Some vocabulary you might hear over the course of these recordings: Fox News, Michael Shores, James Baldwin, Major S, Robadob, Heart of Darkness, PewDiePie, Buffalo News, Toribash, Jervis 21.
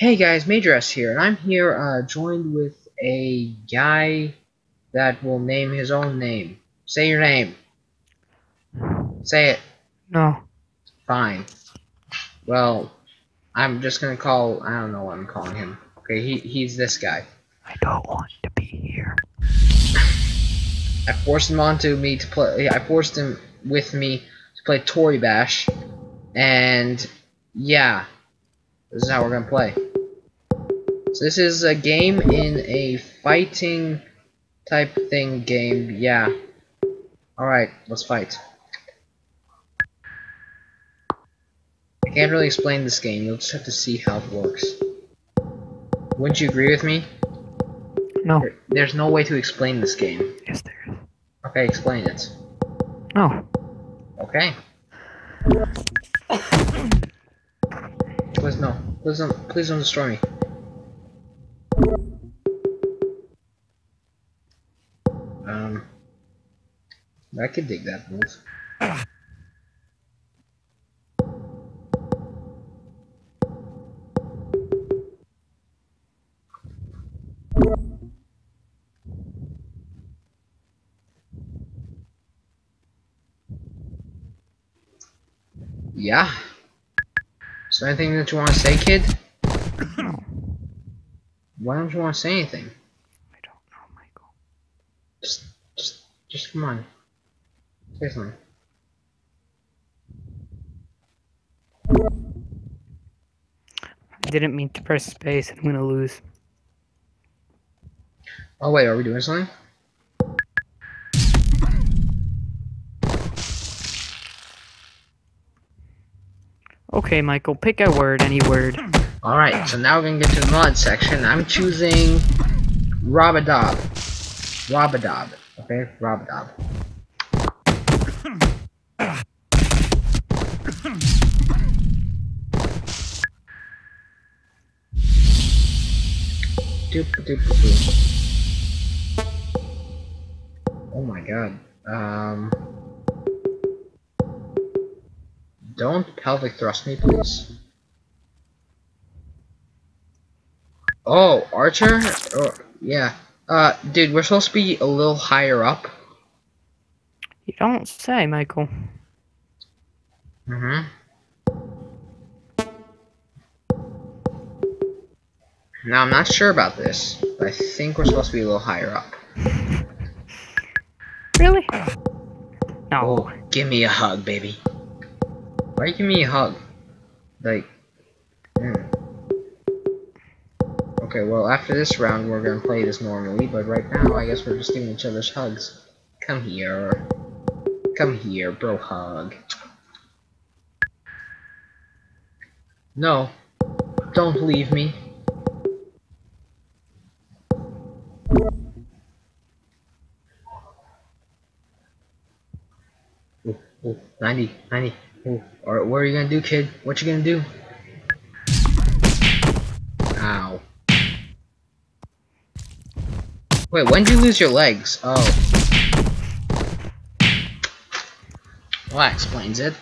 Hey guys, Major S here, and I'm here joined with a guy that will name his own name. Say your name. Say it. No. Fine. Well, I'm just gonna call, I don't know what I'm calling him. Okay, he's this guy. I don't want to be here. I forced him with me to play Toribash, and yeah, this is how we're gonna play. So this is a game in a fighting type thing game, yeah. Alright, let's fight. I can't really explain this game, you'll just have to see how it works. Wouldn't you agree with me? No. There's no way to explain this game. Yes, there is. Okay, explain it. No. Okay. Please no. Please don't destroy me. I could dig that move. Yeah. So anything that you want to say, kid? Why don't you want to say anything? I don't know, Michael. Just come on. Say something. I didn't mean to press space, and I'm gonna lose. Oh wait, are we doing something? Okay, Michael, pick a word, any word. Alright, so now we're gonna get to the mod section. I'm choosing Robadob. Robadob. Okay, Robadob. Doop doop doop. Oh my god. Don't pelvic thrust me, please. Oh, Archer? Oh, yeah. Dude, we're supposed to be a little higher up. You don't say, Michael. Now, I'm not sure about this, but I think we're supposed to be a little higher up. Really? No. Oh, give me a hug, baby. Why are you giving me a hug? Like, Okay, well, after this round, we're gonna play this normally, but right now, I guess we're just giving each other's hugs. Come here, bro, hug. No, don't leave me. Ooh, 90, 90. Alright, what are you gonna do, kid? What you gonna do? Ow. Wait, when did you lose your legs? Oh. Well, that explains it.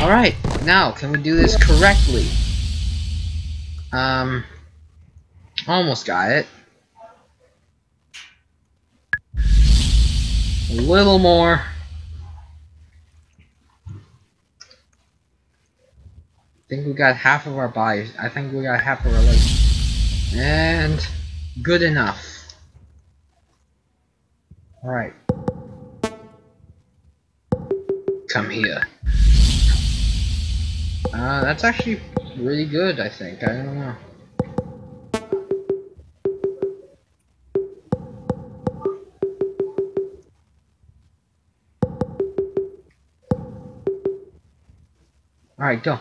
Alright, now, can we do this correctly? Almost got it. A little more. I think we got half of our bodies. I think we got half of our legs. And good enough. Alright. Come here. That's actually really good, I think. I don't know. Alright, go.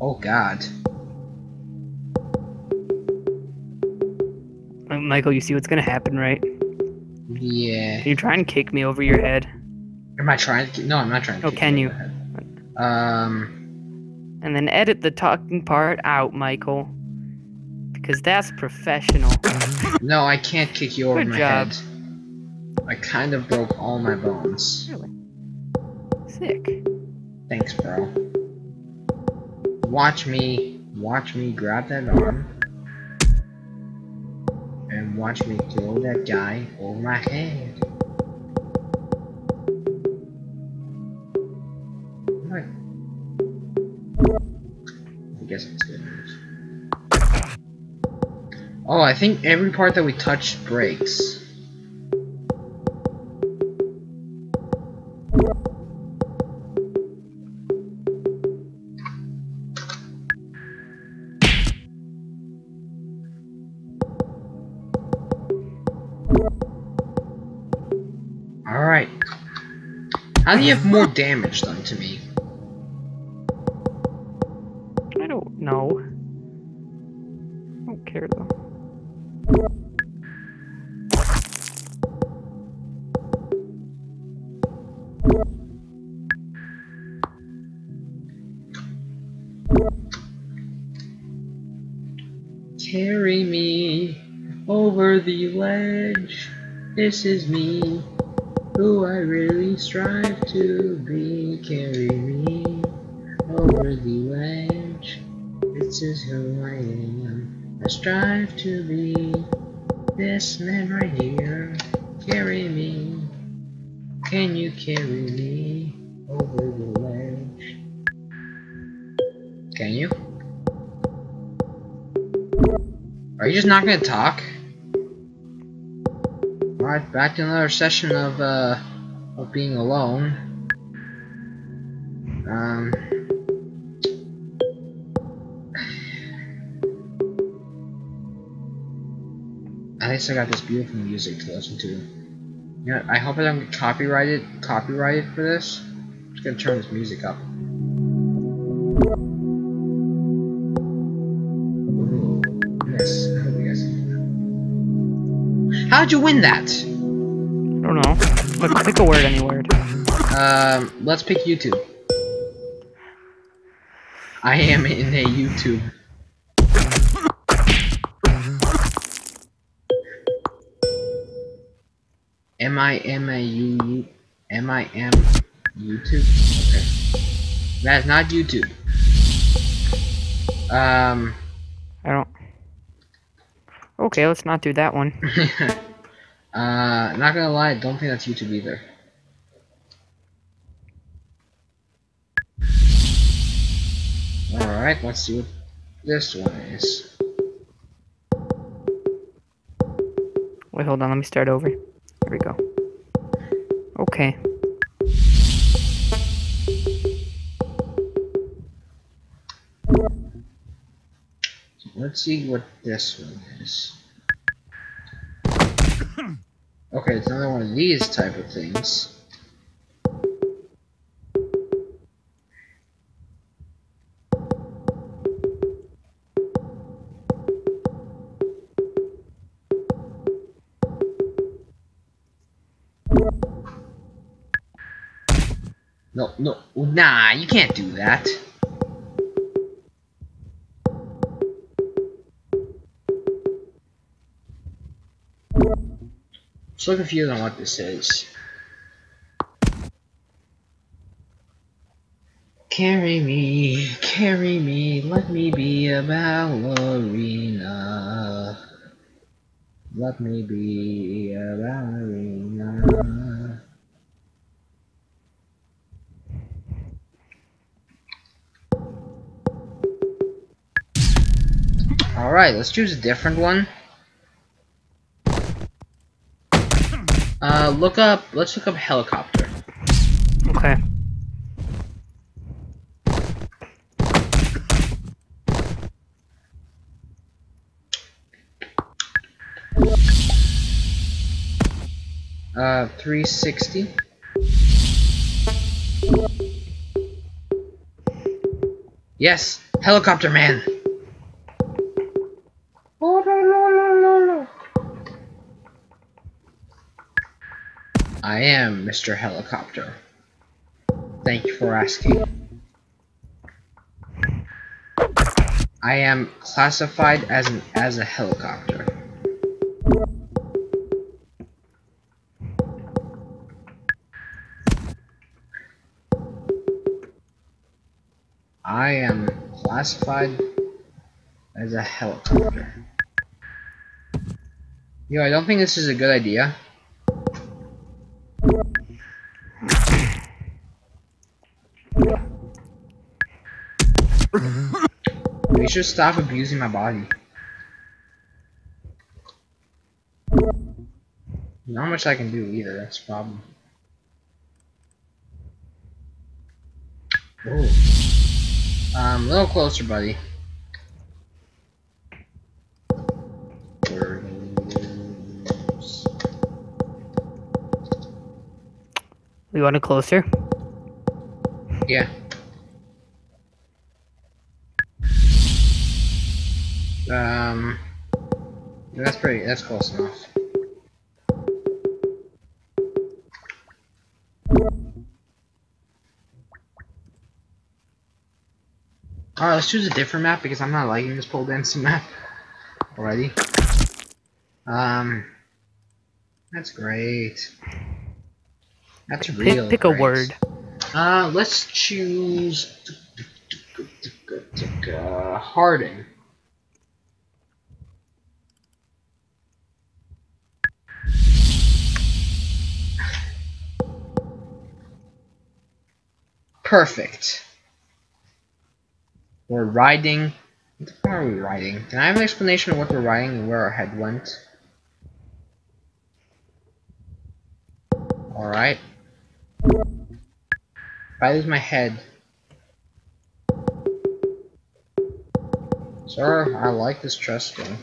Oh god. Michael, you see what's gonna happen, right? Yeah. You're trying to kick me over your head. Am I trying to? No, I'm not trying to. Oh, kick you over my head. And then edit the talking part out, Michael, because that's professional. No, I can't kick you over my head. Good job. I kind of broke all my bones. Really? Sick. Thanks, bro. Watch me grab that arm. And watch me throw that guy over my head. I guess it's good news. Oh, I think every part that we touch breaks. Alright. How do you have more damage done to me? I don't know. I don't care though. Carry me over the ledge. This is me, who I really strive to be. Carry me over the ledge. This is who I am. I strive to be this man right here. Carry me. Can you carry me over the ledge? Can you? Are you just not gonna talk? Alright, back to another session of being alone. At least I got this beautiful music to listen to. You know, I hope I don't get copyrighted for this. I'm just gonna turn this music up. How'd you win that? I don't know. Let's pick a word, any word. Let's pick YouTube. I am in a YouTube. M I am YouTube? Okay. That is not YouTube. I don't. Okay, let's not do that one. Not gonna lie, I don't think that's YouTube either. Alright, let's see what this one is. Wait, hold on, let me start over. Here we go. Okay. Let's see what this one is. Okay, it's another one of these type of things. No, no, nah, you can't do that. So confused on what this is. Carry me, let me be a ballerina. Let me be a ballerina. Alright, let's choose a different one. Let's look up helicopter. Okay. $360. Yes, helicopter man. Oh, no, no, no, no, no. I am Mr. Helicopter. Thank you for asking. I am classified as a helicopter. I am classified as a helicopter. Yo, I don't think this is a good idea. We should stop abusing my body. Not much I can do either, that's a problem. Ooh. A little closer, buddy. We're gonna lose. We want it closer? Yeah. That's close enough. Alright, let's choose a different map because I'm not liking this pole dancing map already. That's great. That's real. Pick a word. Let's choose Harden. Perfect. We're riding. What the fuck are we riding? Can I have an explanation of what we're riding and where our head went? Alright. If I lose my head. Sir, I like this chest thing.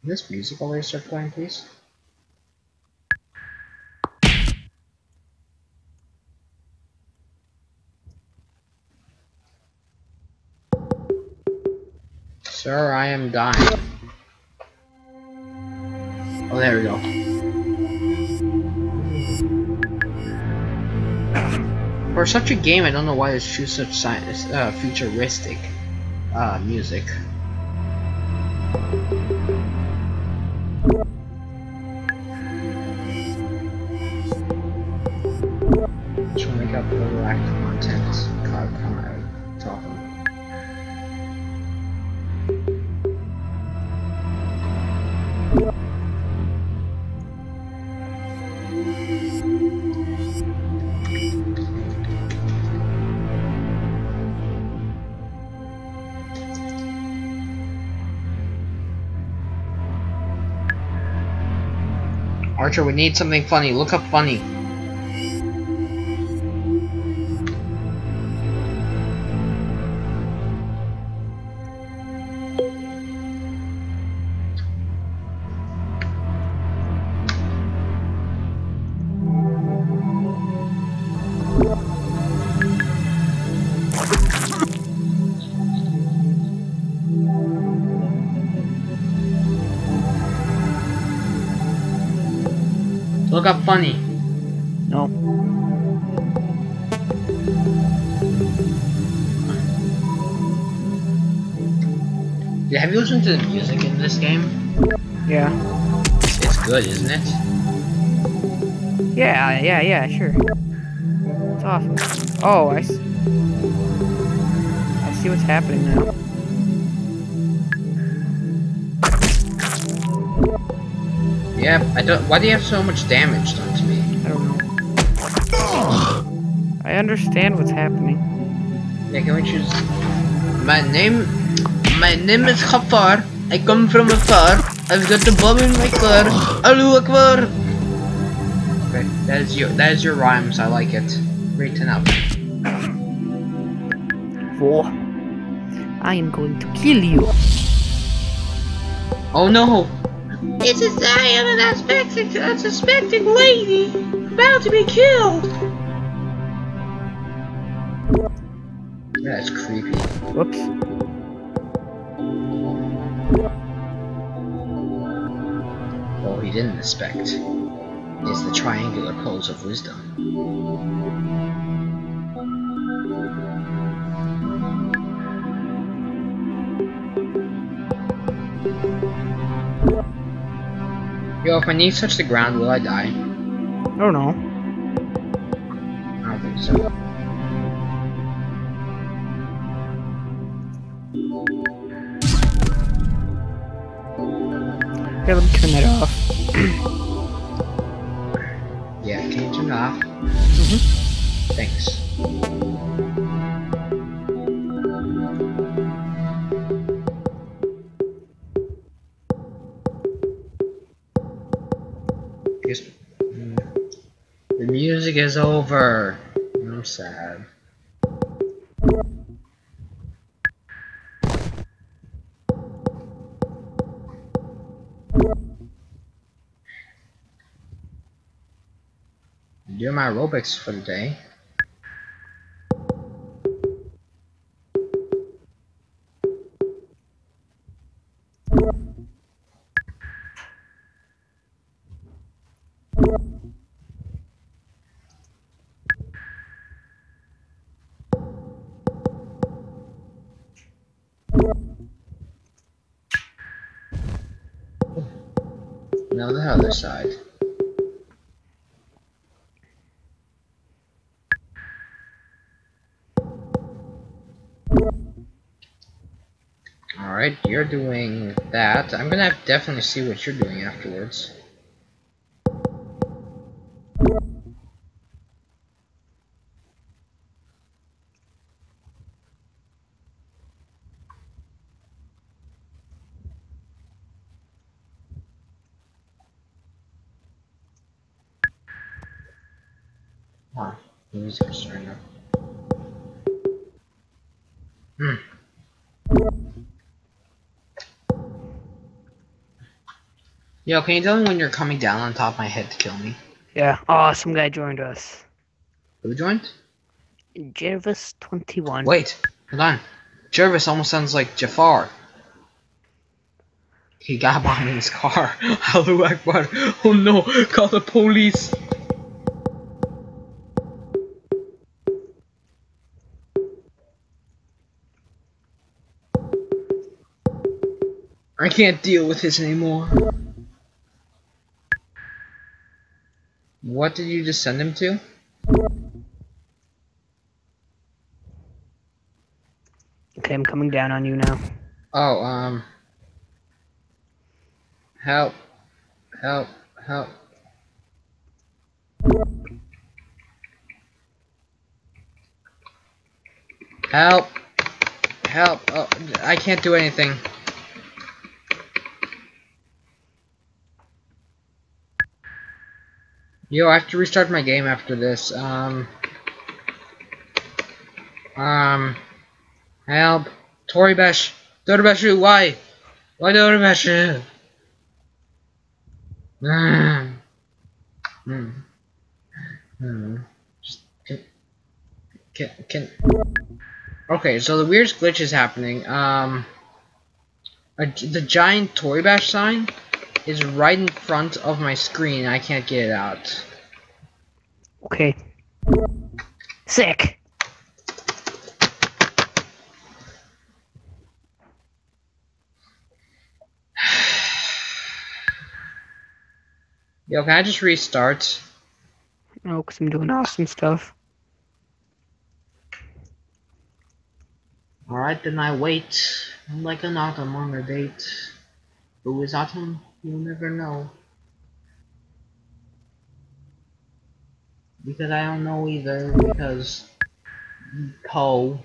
Can this music already start playing, please? Sir, I am dying. Oh, there we go. For such a game, I don't know why they choose such futuristic music. Archer, we need something funny. Look up funny. Look up funny. No. Yeah, have you listened to the music in this game? Yeah. It's good, isn't it? Yeah, sure. It's awesome. Oh, I see what's happening now. Yeah, I don't. Why do you have so much damage done to me? I don't know. Ugh. I understand what's happening. Yeah, can we choose? My name is Khafar. I come from afar. I've got a bomb in my car. Allahu Akbar. Okay, that is your rhymes. I like it. Written up. Four. I am going to kill you. Oh no. It's just I am an unsuspecting lady about to be killed. That's creepy. Whoops. What we didn't expect is the triangular pose of wisdom. Yo, if my knees touch the ground, will I die? I don't know. I don't think so. Okay, let me turn that off. Yeah, can you turn it off? Mm-hmm. Thanks. The music is over. I'm sad. Do my aerobics for the day. Now the other side. Alright, you're doing that. I'm gonna have to definitely see what you're doing afterwards. Huh, the music is starting up. Yo, can you tell me when you're coming down on top of my head to kill me? Yeah. Oh, some guy joined us. Who joined? Jervis 21. Wait, hold on. Jervis almost sounds like Jafar. He got behind his car. Allahu Akbar. Oh no, call the police. I can't deal with this anymore. What did you just send him to? Okay, I'm coming down on you now. Oh, help. Help. Help. Help. Help. Oh, I can't do anything. Yo, I have to restart my game after this. Help. Toribash. Toribash, why? Why Toribash? Just can. Okay, so the weirdest glitch is happening. The giant Toribash sign is right in front of my screen. I can't get it out. Okay. Sick. Yo, can I just restart? No, because I'm doing awesome stuff. Alright, then I wait. I'm like an autumn on a date. Who is autumn? You'll never know. Because I don't know either, because Poe,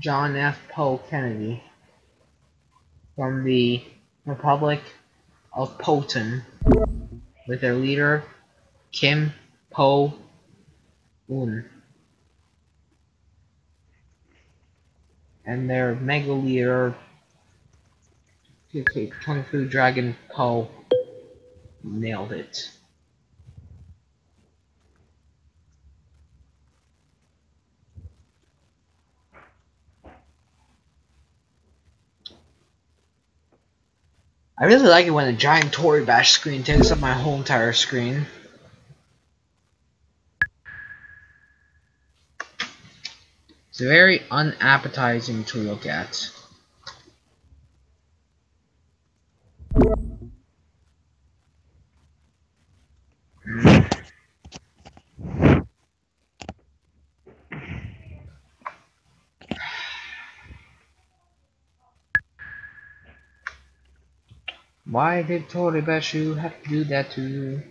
John F. Poe Kennedy, from the Republic of Poten, with their leader, Kim Po-un, and their mega leader, Kung Fu Dragon Poe. Nailed it. I really like it when a giant Toribash screen takes up my whole entire screen. It's very unappetizing to look at. Why did Toribash have to do that to you?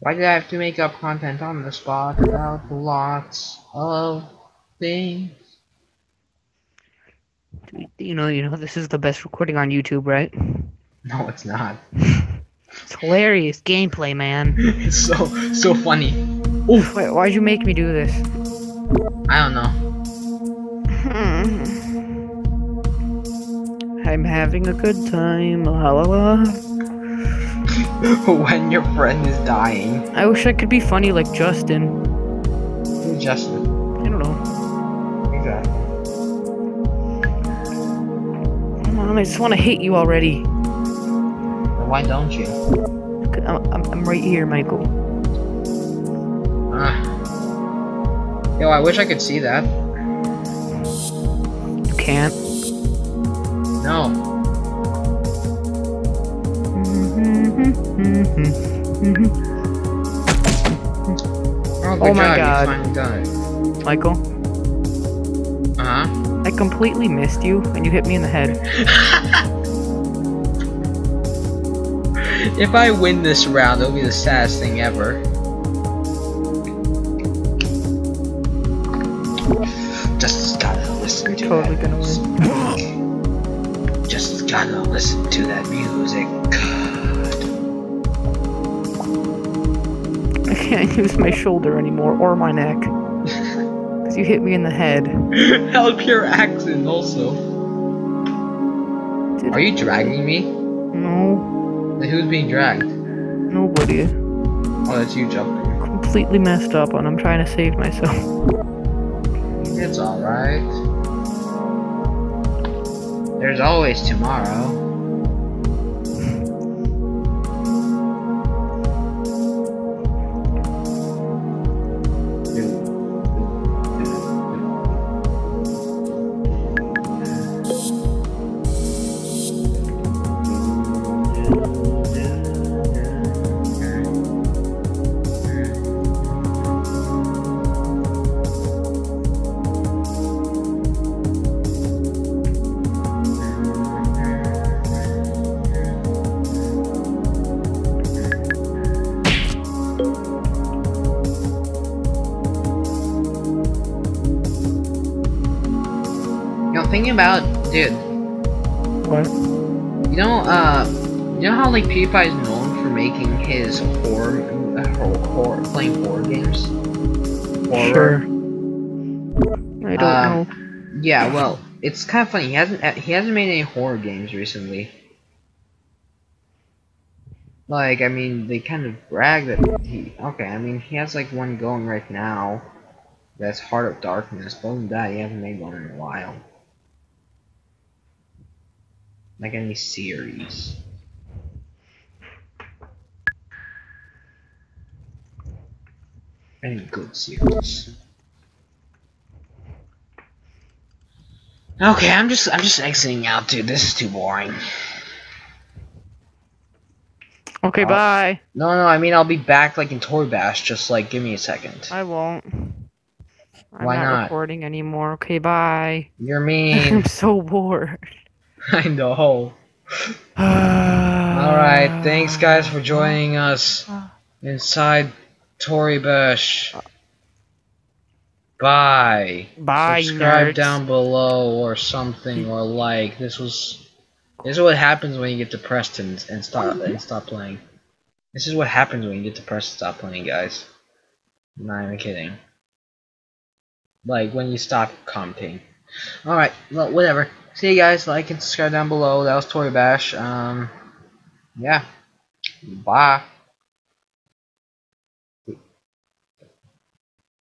Why did I have to make up content on the spot about lots of things? You know, this is the best recording on YouTube, right? No, it's not. It's hilarious gameplay, man. It's so funny. Oof. Wait, why'd you make me do this? I don't know. I'm having a good time, la la la. When your friend is dying. I wish I could be funny like Justin. Who's Justin? I don't know. Exactly. Come on, I just want to hate you already. Why don't you? I'm right here, Michael. Yo, I wish I could see that. You can't. No. Oh my God! You finally done it, Michael. I completely missed you, and you hit me in the head. If I win this round, it'll be the saddest thing ever. Just gotta listen to that music. Just gotta listen to that music. God. I can't use my shoulder anymore, or my neck. Because you hit me in the head. Help your accent, also. Are you dragging me? No. Who's being dragged? Nobody. Oh, that's you jumping. I'm completely messed up and I'm trying to save myself. It's alright. There's always tomorrow. Thinking about, dude. What? You know how like PewDiePie is known for making his horror games. Horror. Sure. I don't know. Yeah, well, it's kind of funny. He hasn't made any horror games recently. Like, I mean, they kind of brag that he has like one going right now. That's Heart of Darkness. But other than that, he hasn't made one in a while. Like any series. Any good series. Okay, I'm just exiting out, dude. This is too boring. Okay, bye. No, I mean I'll be back like in Toribash, just like give me a second. I won't. Why not? I'm not recording anymore. Okay, bye. You're mean. I'm so bored. I know. Alright, thanks guys for joining us inside Toribash. Bye. Bye. Subscribe nerds down below or something, or like. This is what happens when you get depressed and stop playing. This is what happens when you get depressed and stop playing, guys. I'm not even kidding. Like when you stop commenting. Alright, well whatever. See you guys, like and subscribe down below. That was Toribash. Yeah. Bye.